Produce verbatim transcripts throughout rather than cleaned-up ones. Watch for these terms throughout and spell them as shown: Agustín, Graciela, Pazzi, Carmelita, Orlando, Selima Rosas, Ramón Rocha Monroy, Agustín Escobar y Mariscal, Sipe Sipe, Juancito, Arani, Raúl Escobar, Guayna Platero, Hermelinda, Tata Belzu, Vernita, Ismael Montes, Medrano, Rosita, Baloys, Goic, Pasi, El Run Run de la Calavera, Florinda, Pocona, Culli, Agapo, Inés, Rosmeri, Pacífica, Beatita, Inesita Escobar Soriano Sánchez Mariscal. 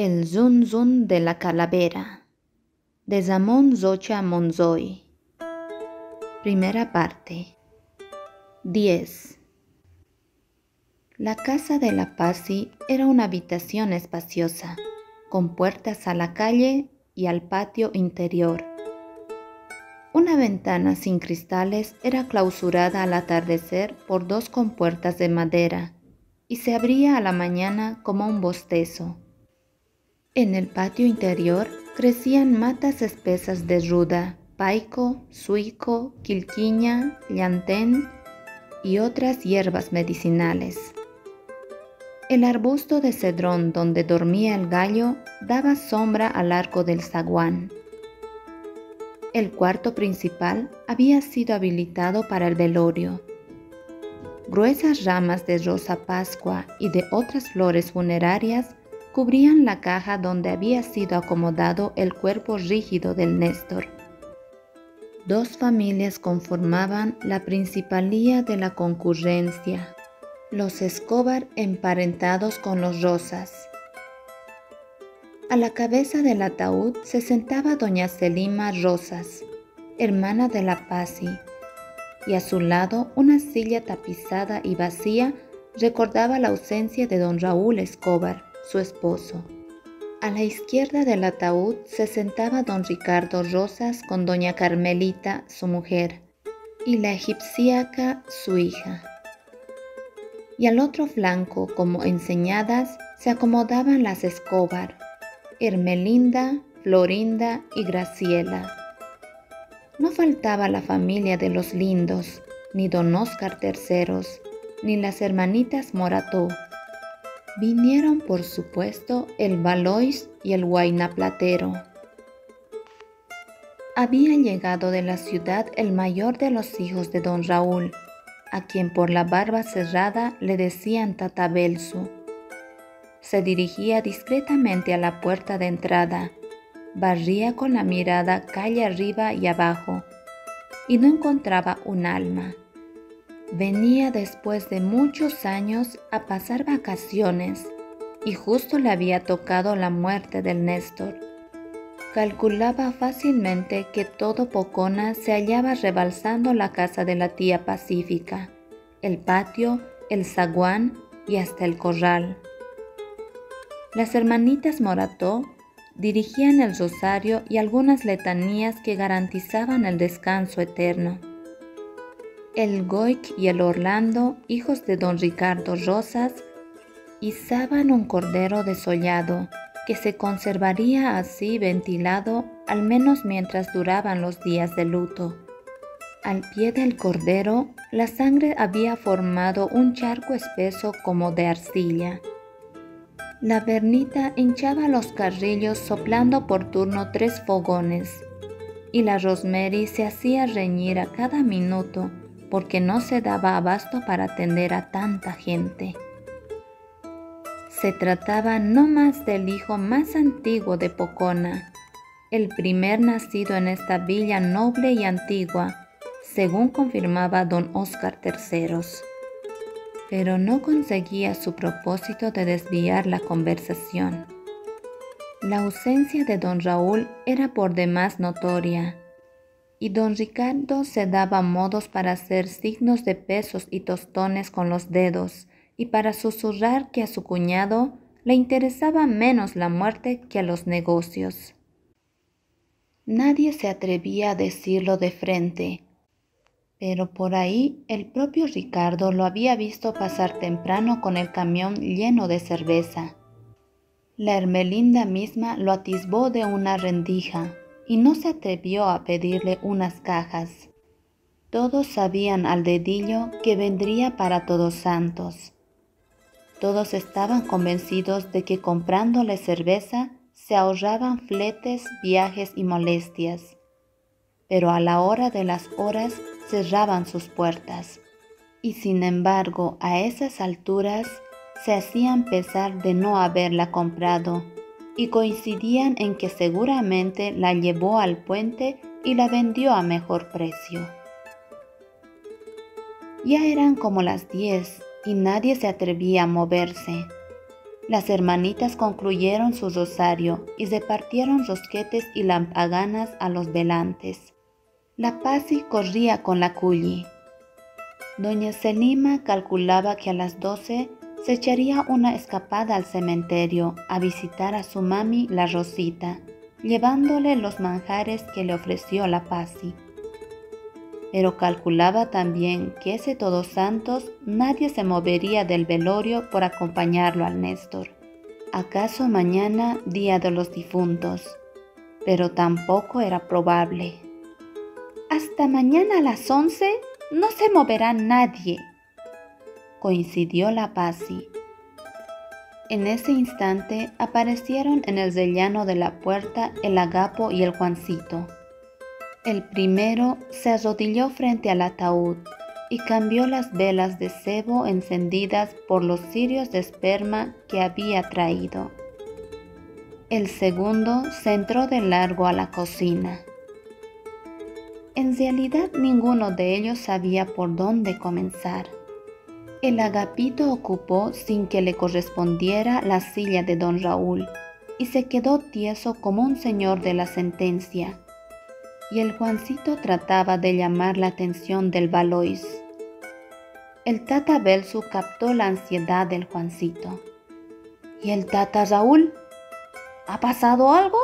El Run Run de la Calavera, de Ramón Rocha Monroy. Primera parte. diez. La casa de la Pazzi era una habitación espaciosa, con puertas a la calle y al patio interior. Una ventana sin cristales era clausurada al atardecer por dos compuertas de madera y se abría a la mañana como un bostezo. En el patio interior crecían matas espesas de ruda, paico, suico, quilquiña, llantén y otras hierbas medicinales. El arbusto de cedrón donde dormía el gallo daba sombra al arco del zaguán. El cuarto principal había sido habilitado para el velorio. Gruesas ramas de rosa pascua y de otras flores funerarias cubrían la caja donde había sido acomodado el cuerpo rígido del Néstor. Dos familias conformaban la principalía de la concurrencia, los Escobar emparentados con los Rosas. A la cabeza del ataúd se sentaba doña Selima Rosas, hermana de la Pazzi, y a su lado una silla tapizada y vacía recordaba la ausencia de don Raúl Escobar, su esposo. A la izquierda del ataúd se sentaba don Ricardo Rosas con doña Carmelita, su mujer, y la egipciaca, su hija. Y al otro flanco, como enseñadas, se acomodaban las Escobar, Hermelinda, Florinda y Graciela. No faltaba la familia de los Lindos, ni don Oscar Terceros, ni las hermanitas Morató. Vinieron, por supuesto, el Baloys y el Guayna Platero. Había llegado de la ciudad el mayor de los hijos de don Raúl, a quien por la barba cerrada le decían Tata Belzu. Se dirigía discretamente a la puerta de entrada, barría con la mirada calle arriba y abajo, y no encontraba un alma. Venía después de muchos años a pasar vacaciones y justo le había tocado la muerte del Néstor. Calculaba fácilmente que todo Pocona se hallaba rebalsando la casa de la tía Pacífica, el patio, el zaguán y hasta el corral. Las hermanitas Morató dirigían el rosario y algunas letanías que garantizaban el descanso eterno. El Goic y el Orlando, hijos de don Ricardo Rosas, izaban un cordero desollado que se conservaría así ventilado al menos mientras duraban los días de luto. Al pie del cordero, la sangre había formado un charco espeso como de arcilla. La Vernita hinchaba los carrillos soplando por turno tres fogones, y la Rosmeri se hacía reñir a cada minuto porque no se daba abasto para atender a tanta gente. Se trataba no más del hijo más antiguo de Pocona, el primer nacido en esta villa noble y antigua, según confirmaba don Oscar Terceros. Pero no conseguía su propósito de desviar la conversación. La ausencia de don Raúl era por demás notoria, y don Ricardo se daba modos para hacer signos de pesos y tostones con los dedos y para susurrar que a su cuñado le interesaba menos la muerte que a los negocios. Nadie se atrevía a decirlo de frente, pero por ahí el propio Ricardo lo había visto pasar temprano con el camión lleno de cerveza. La Hermelinda misma lo atisbó de una rendija y no se atrevió a pedirle unas cajas. Todos sabían al dedillo que vendría para Todos Santos. Todos estaban convencidos de que comprándole cerveza se ahorraban fletes, viajes y molestias. Pero a la hora de las horas cerraban sus puertas, y sin embargo a esas alturas se hacían pesar de no haberla comprado, y coincidían en que seguramente la llevó al puente y la vendió a mejor precio. Ya eran como las diez y nadie se atrevía a moverse. Las hermanitas concluyeron su rosario y repartieron rosquetes y lampaganas a los velantes. La Pasi corría con la Culli. Doña Selima calculaba que a las doce se echaría una escapada al cementerio a visitar a su mami la Rosita, llevándole los manjares que le ofreció la Pasi. Pero calculaba también que ese Todos Santos nadie se movería del velorio por acompañarlo al Néstor. ¿Acaso mañana Día de los Difuntos? Pero tampoco era probable. «Hasta mañana a las once no se moverá nadie», coincidió la Pasi. En ese instante aparecieron en el rellano de la puerta el Agapo y el Juancito. El primero se arrodilló frente al ataúd y cambió las velas de cebo encendidas por los cirios de esperma que había traído. El segundo se entró de largo a la cocina. En realidad ninguno de ellos sabía por dónde comenzar. El Agapito ocupó sin que le correspondiera la silla de don Raúl y se quedó tieso como un señor de la sentencia. Y el Juancito trataba de llamar la atención del Baloys. El Tata Belzu captó la ansiedad del Juancito. ¿Y el Tata Raúl? ¿Ha pasado algo?,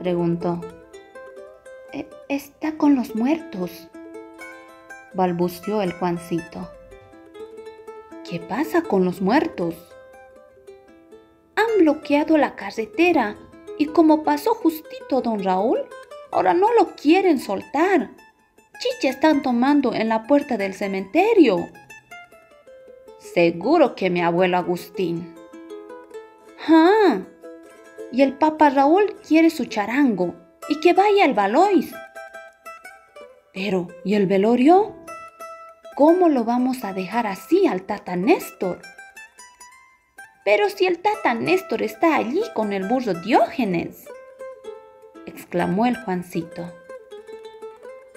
preguntó. E Está con los muertos, balbuceó el Juancito. ¿Qué pasa con los muertos? Han bloqueado la carretera y como pasó justito don Raúl, ahora no lo quieren soltar. Chicha están tomando en la puerta del cementerio. Seguro que mi abuelo Agustín. ¡Ah! Y el papá Raúl quiere su charango y que vaya al Baloys. Pero, ¿y el velorio? ¿Cómo lo vamos a dejar así al Tata Néstor? Pero si el Tata Néstor está allí con el burro Diógenes, exclamó el Juancito.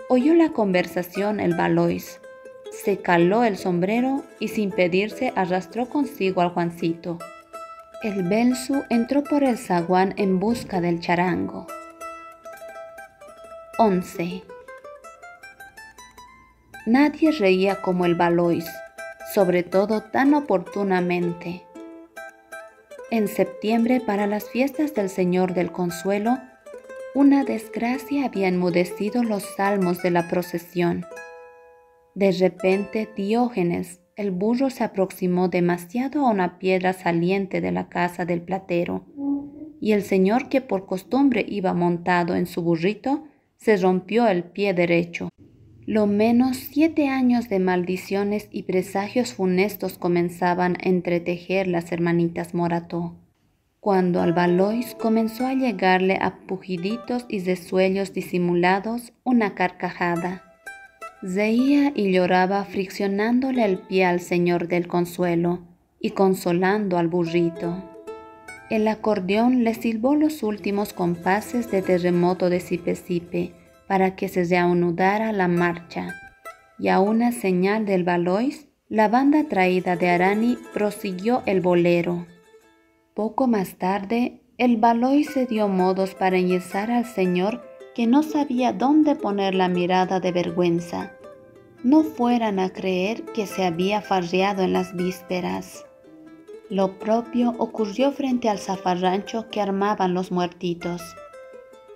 Oyó la conversación el Baloys. Se caló el sombrero y sin pedirse arrastró consigo al Juancito. El Belzu entró por el zaguán en busca del charango. once. Nadie reía como el Baloys, sobre todo tan oportunamente. En septiembre, para las fiestas del Señor del Consuelo, una desgracia había enmudecido los salmos de la procesión. De repente, Diógenes, el burro, se aproximó demasiado a una piedra saliente de la casa del platero, y el señor, que por costumbre iba montado en su burrito, se rompió el pie derecho. Lo menos siete años de maldiciones y presagios funestos comenzaban a entretejer las hermanitas Morató, cuando al Baloys comenzó a llegarle a pujiditos y resuellos disimulados una carcajada. Reía y lloraba friccionándole el pie al señor del consuelo y consolando al burrito. El acordeón le silbó los últimos compases de Terremoto de Sipe Sipe para que se reanudara la marcha, y a una señal del Baloys, la banda traída de Arani prosiguió el bolero. Poco más tarde, el Baloys se dio modos para enyesar al señor, que no sabía dónde poner la mirada de vergüenza. No fueran a creer que se había farreado en las vísperas. Lo propio ocurrió frente al zafarrancho que armaban los muertitos.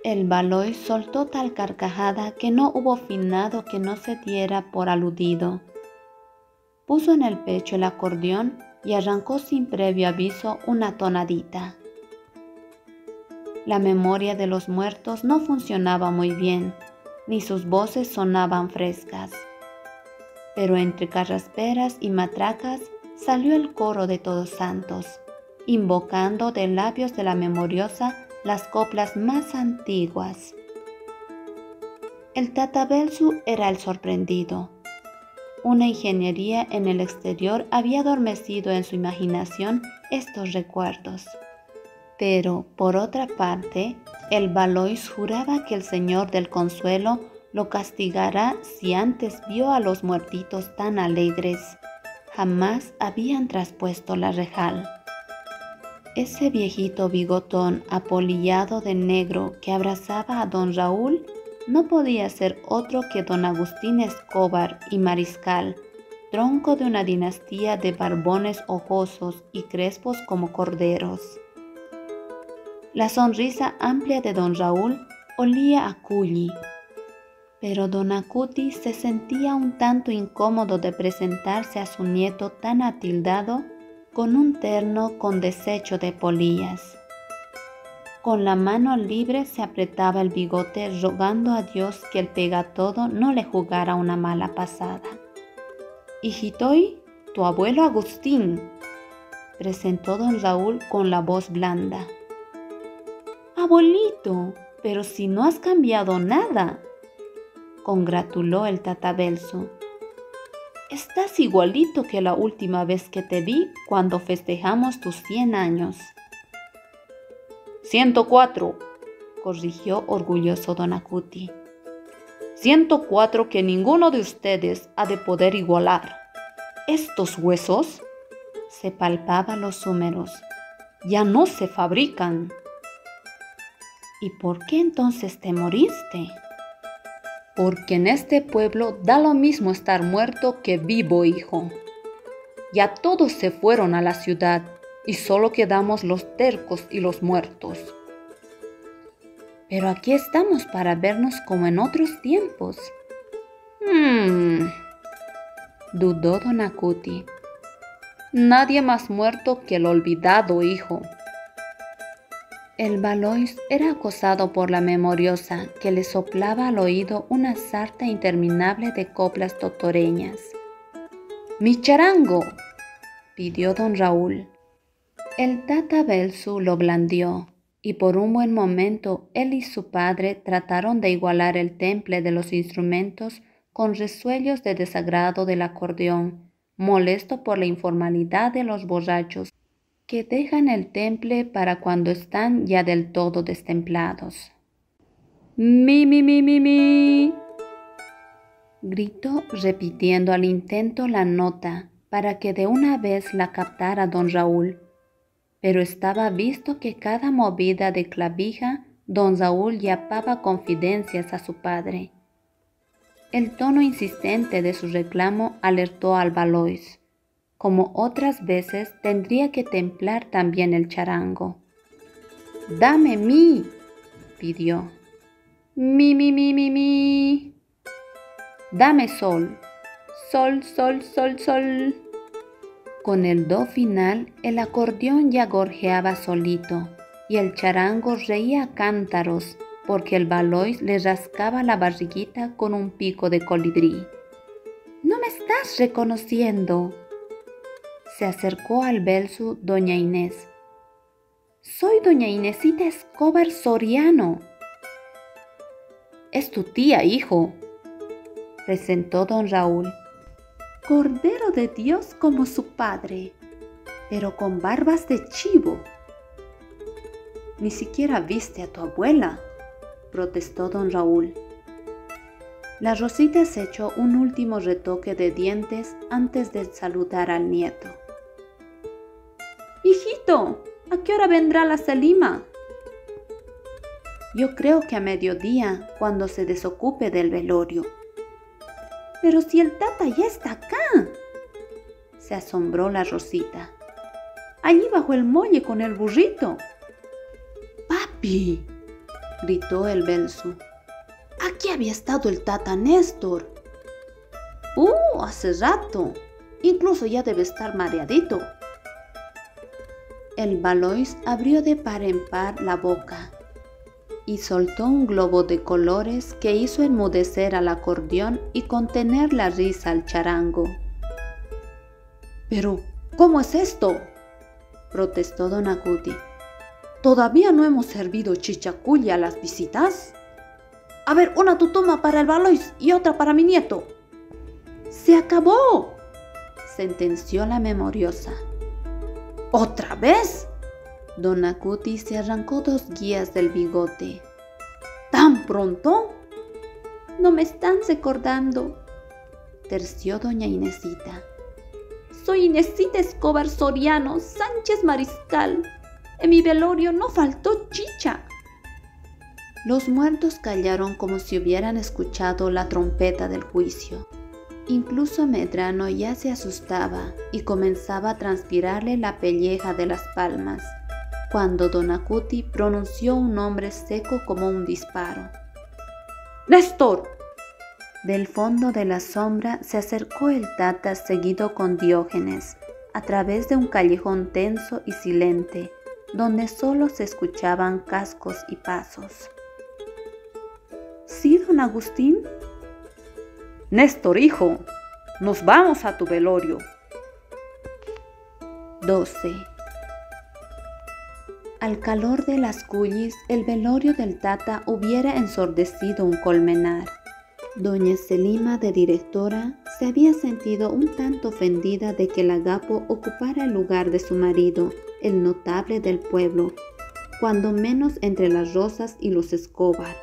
El Baloys soltó tal carcajada que no hubo finado que no se diera por aludido. Puso en el pecho el acordeón y arrancó sin previo aviso una tonadita. La memoria de los muertos no funcionaba muy bien, ni sus voces sonaban frescas. Pero entre carrasperas y matracas salió el coro de Todos Santos, invocando de labios de la memoriosa las coplas más antiguas. El Tata Belzu era el sorprendido. Una ingeniería en el exterior había adormecido en su imaginación estos recuerdos. Pero, por otra parte, el Baloys juraba que el Señor del Consuelo lo castigará si antes vio a los muertitos tan alegres. Jamás habían traspuesto la rejal. ese viejito bigotón apolillado de negro que abrazaba a don Raúl no podía ser otro que don Agustín Escobar y Mariscal, tronco de una dinastía de barbones ojosos y crespos como corderos. La sonrisa amplia de don Raúl olía a Culli, pero don Acuti se sentía un tanto incómodo de presentarse a su nieto tan atildado con un terno con desecho de polillas. Con la mano libre se apretaba el bigote rogando a Dios que el pegatodo no le jugara una mala pasada. «Hijitoy, tu abuelo Agustín», presentó don Raúl con la voz blanda. «Abuelito, pero si no has cambiado nada», congratuló el Tata Belzu. «Estás igualito que la última vez que te vi cuando festejamos tus cien años». ciento cuatro, corrigió orgulloso don Acuti. ciento cuatro que ninguno de ustedes ha de poder igualar. Estos huesos, se palpaba los húmeros, ya no se fabrican. ¿Y por qué entonces te moriste? Porque en este pueblo da lo mismo estar muerto que vivo, hijo. Ya todos se fueron a la ciudad y solo quedamos los tercos y los muertos. Pero aquí estamos para vernos como en otros tiempos. Hmm, dudó don Acuti. Nadie más muerto que el olvidado, hijo. El Baloys era acosado por la memoriosa que le soplaba al oído una sarta interminable de coplas totoreñas. «¡Mi charango!», pidió don Raúl. El Tata Belzu lo blandió, y por un buen momento él y su padre trataron de igualar el temple de los instrumentos con resuellos de desagrado del acordeón, molesto por la informalidad de los borrachos, que dejan el temple para cuando están ya del todo destemplados. «¡Mi, mi, mi, mi, mi!», gritó repitiendo al intento la nota para que de una vez la captara don Raúl. Pero estaba visto que cada movida de clavija don Raúl yapaba confidencias a su padre. El tono insistente de su reclamo alertó al Baloys. Como otras veces, tendría que templar también el charango. «¡Dame mi!», pidió. «¡Mi, mi, mi, mi, mi!». «¡Dame sol! Sol, sol, sol, sol!». Con el do final, el acordeón ya gorjeaba solito, y el charango reía a cántaros, porque el Baloys le rascaba la barriguita con un pico de colibrí. «¡No me estás reconociendo!», se acercó al Belzu doña Inés. «Soy doña Inesita Escobar Soriano». «Es tu tía, hijo», presentó don Raúl. «Cordero de Dios como su padre, pero con barbas de chivo». «Ni siquiera viste a tu abuela», protestó don Raúl. La Rosita se echó un último retoque de dientes antes de saludar al nieto. «Hijito, ¿a qué hora vendrá la Selima?». «Yo creo que a mediodía, cuando se desocupe del velorio». «Pero si el Tata ya está acá», se asombró la Rosita. «Allí bajo el muelle con el burrito». «¡Papi!», gritó el Belzu. «Aquí había estado el Tata Néstor». «¡Uh, hace rato! Incluso ya debe estar mareadito». El Baloys abrió de par en par la boca y soltó un globo de colores que hizo enmudecer al acordeón y contener la risa al charango. «Pero, ¿cómo es esto?», protestó don Acuti. «¿Todavía no hemos servido chichaculla a las visitas? A ver, una tutuma para el Baloys y otra para mi nieto». «¡Se acabó!», sentenció la memoriosa. «¿Otra vez?». Don Acuti se arrancó dos guías del bigote. «¿Tan pronto?». «No me están recordando», terció doña Inesita. «Soy Inesita Escobar Soriano Sánchez Mariscal, En mi velorio no faltó chicha. Los muertos callaron como si hubieran escuchado la trompeta del juicio. Incluso Medrano ya se asustaba y comenzaba a transpirarle la pelleja de las palmas, cuando don Acuti pronunció un nombre seco como un disparo. ¡Néstor! Del fondo de la sombra se acercó el Tata seguido con Diógenes, a través de un callejón tenso y silente, donde solo se escuchaban cascos y pasos. —¿Sí, don Agustín? —Néstor, hijo, nos vamos a tu velorio. doce. Al calor de las Cullis, el velorio del Tata hubiera ensordecido un colmenar. Doña Selima, de directora, se había sentido un tanto ofendida de que el Agapo ocupara el lugar de su marido, el notable del pueblo, cuando menos entre las Rosas y los Escobar.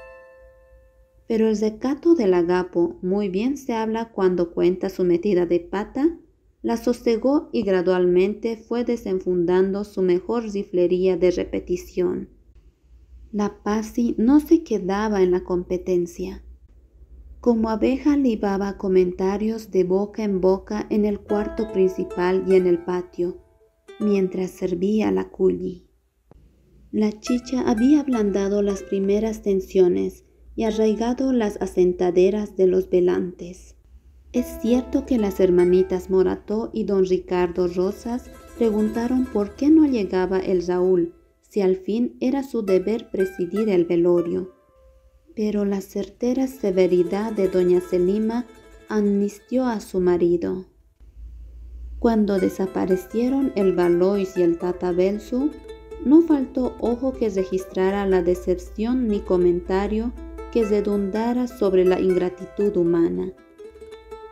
Pero el recato del Agapo, muy bien se habla cuando cuenta su metida de pata, la sosegó y gradualmente fue desenfundando su mejor riflería de repetición. La Pasi no se quedaba en la competencia. Como abeja libaba comentarios de boca en boca en el cuarto principal y en el patio, mientras servía la Culli. La chicha había ablandado las primeras tensiones y arraigado las asentaderas de los velantes. Es cierto que las hermanitas Morató y don Ricardo Rosas preguntaron por qué no llegaba el Raúl, si al fin era su deber presidir el velorio. Pero la certera severidad de doña Selima amnistió a su marido. Cuando desaparecieron el Baloys y el Tata Belzu, no faltó ojo que registrara la decepción ni comentario que redundara sobre la ingratitud humana.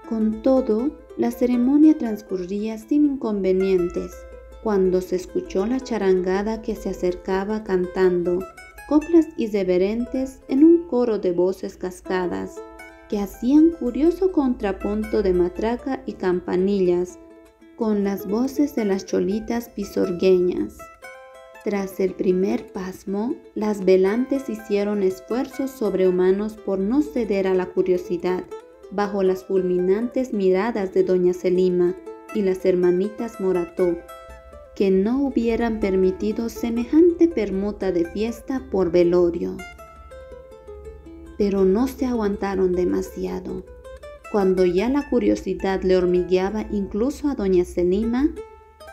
Con todo, la ceremonia transcurría sin inconvenientes, cuando se escuchó la charangada que se acercaba cantando coplas irreverentes en un coro de voces cascadas, que hacían curioso contrapunto de matraca y campanillas, con las voces de las cholitas pisorgueñas. Tras el primer pasmo, las velantes hicieron esfuerzos sobrehumanos por no ceder a la curiosidad, bajo las fulminantes miradas de doña Selima y las hermanitas Morató, que no hubieran permitido semejante permuta de fiesta por velorio. Pero no se aguantaron demasiado. Cuando ya la curiosidad le hormigueaba incluso a doña Selima,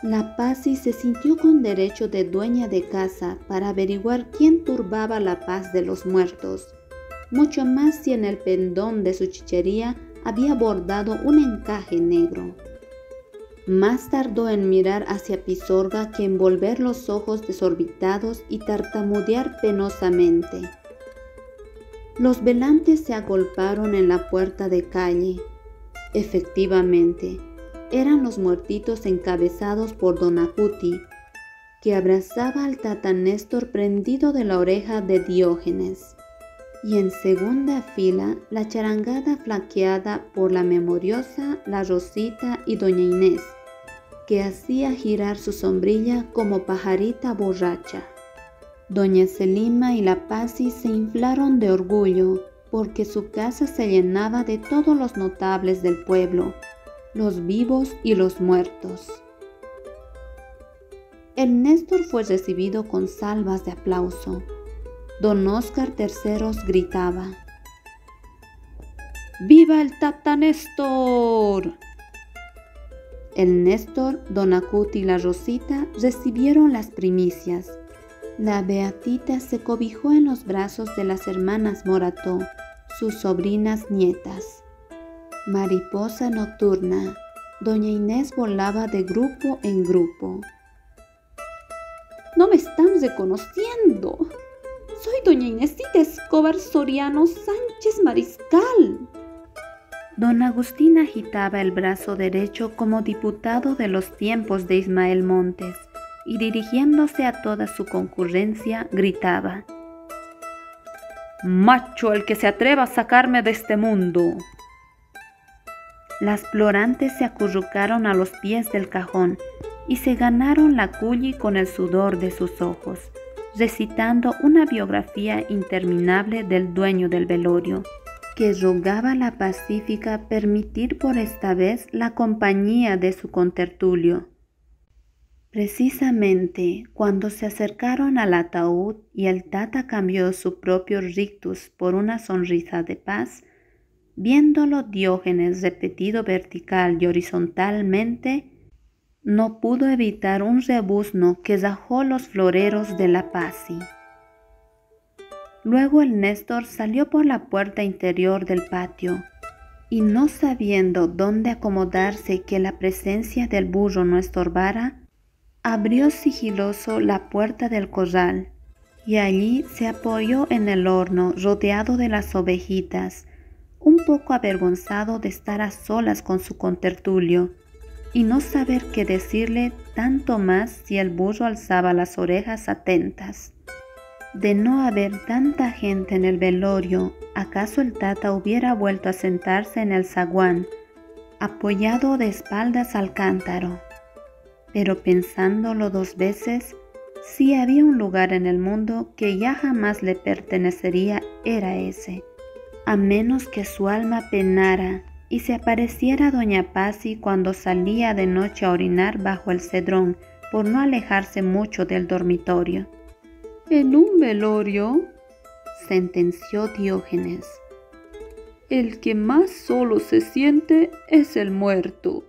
la Pasi se sintió con derecho de dueña de casa para averiguar quién turbaba la paz de los muertos, mucho más si en el pendón de su chichería había bordado un encaje negro. Más tardó en mirar hacia Pizorga que en volver los ojos desorbitados y tartamudear penosamente. Los velantes se agolparon en la puerta de calle. Efectivamente, eran los muertitos encabezados por don Acuti, que abrazaba al Tata Néstor prendido de la oreja de Diógenes. Y en segunda fila la charangada flanqueada por la memoriosa, la Rosita y doña Inés, que hacía girar su sombrilla como pajarita borracha. Doña Selima y la Pasi se inflaron de orgullo porque su casa se llenaba de todos los notables del pueblo, los vivos y los muertos. El Néstor fue recibido con salvas de aplauso. Don Oscar Terceros gritaba: ¡Viva el Tata Néstor! El Néstor, don Acuti y la Rosita recibieron las primicias. La Beatita se cobijó en los brazos de las hermanas Morató, sus sobrinas nietas. Mariposa nocturna, doña Inés volaba de grupo en grupo. ¡No me están reconociendo! ¡Soy doña Inesita Escobar Soriano Sánchez Mariscal! Don Agustín agitaba el brazo derecho como diputado de los tiempos de Ismael Montes y, dirigiéndose a toda su concurrencia, gritaba: ¡Macho el que se atreva a sacarme de este mundo! Las plorantes se acurrucaron a los pies del cajón y se ganaron la Culli con el sudor de sus ojos, recitando una biografía interminable del dueño del velorio, que rogaba a la Pacífica permitir por esta vez la compañía de su contertulio. Precisamente cuando se acercaron al ataúd y el Tata cambió su propio rictus por una sonrisa de paz, viéndolo Diógenes repetido vertical y horizontalmente, no pudo evitar un rebuzno que rajó los floreros de la Pasi. Luego el Néstor salió por la puerta interior del patio, y no sabiendo dónde acomodarse que la presencia del burro no estorbara, abrió sigiloso la puerta del corral, y allí se apoyó en el horno rodeado de las ovejitas, un poco avergonzado de estar a solas con su contertulio y no saber qué decirle, tanto más si el burro alzaba las orejas atentas. De no haber tanta gente en el velorio, ¿acaso el Tata hubiera vuelto a sentarse en el zaguán, apoyado de espaldas al cántaro? Pero pensándolo dos veces, si había un lugar en el mundo que ya jamás le pertenecería, era ese. A menos que su alma penara y se apareciera doña Pazzi cuando salía de noche a orinar bajo el cedrón por no alejarse mucho del dormitorio. «En un velorio», sentenció Diógenes, «el que más solo se siente es el muerto».